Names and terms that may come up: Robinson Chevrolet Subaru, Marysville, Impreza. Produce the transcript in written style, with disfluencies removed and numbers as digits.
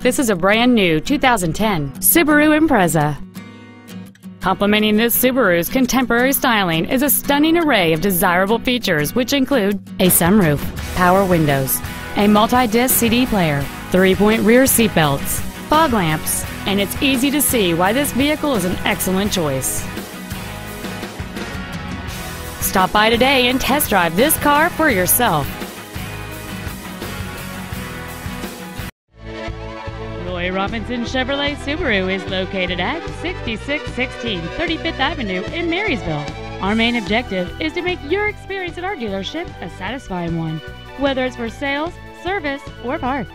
This is a brand new 2010 Subaru Impreza. Complementing this Subaru's contemporary styling is a stunning array of desirable features, which include a sunroof, power windows, a multi-disc CD player, 3-point rear seatbelts, fog lamps, and it's easy to see why this vehicle is an excellent choice. Stop by today and test drive this car for yourself. Robinson Chevrolet Subaru is located at 6616 35th Avenue in Marysville. Our main objective is to make your experience at our dealership a satisfying one, whether it's for sales, service, or parts.